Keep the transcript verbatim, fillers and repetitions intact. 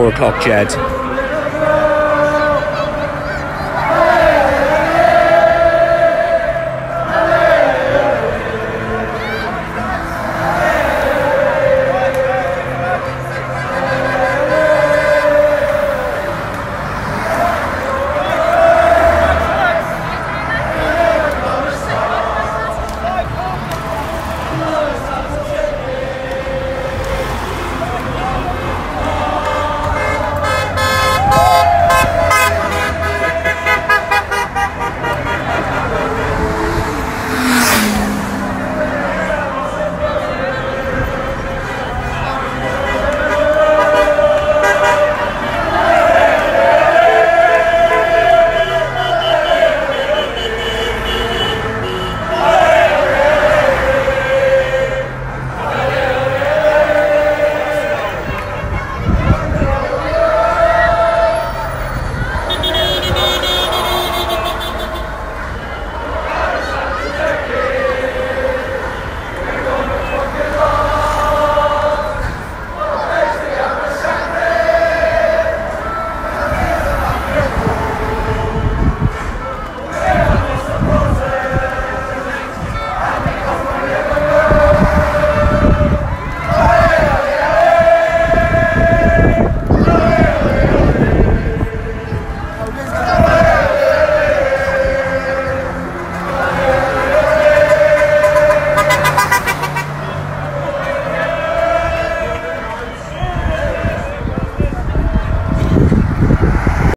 four o'clock, Jed.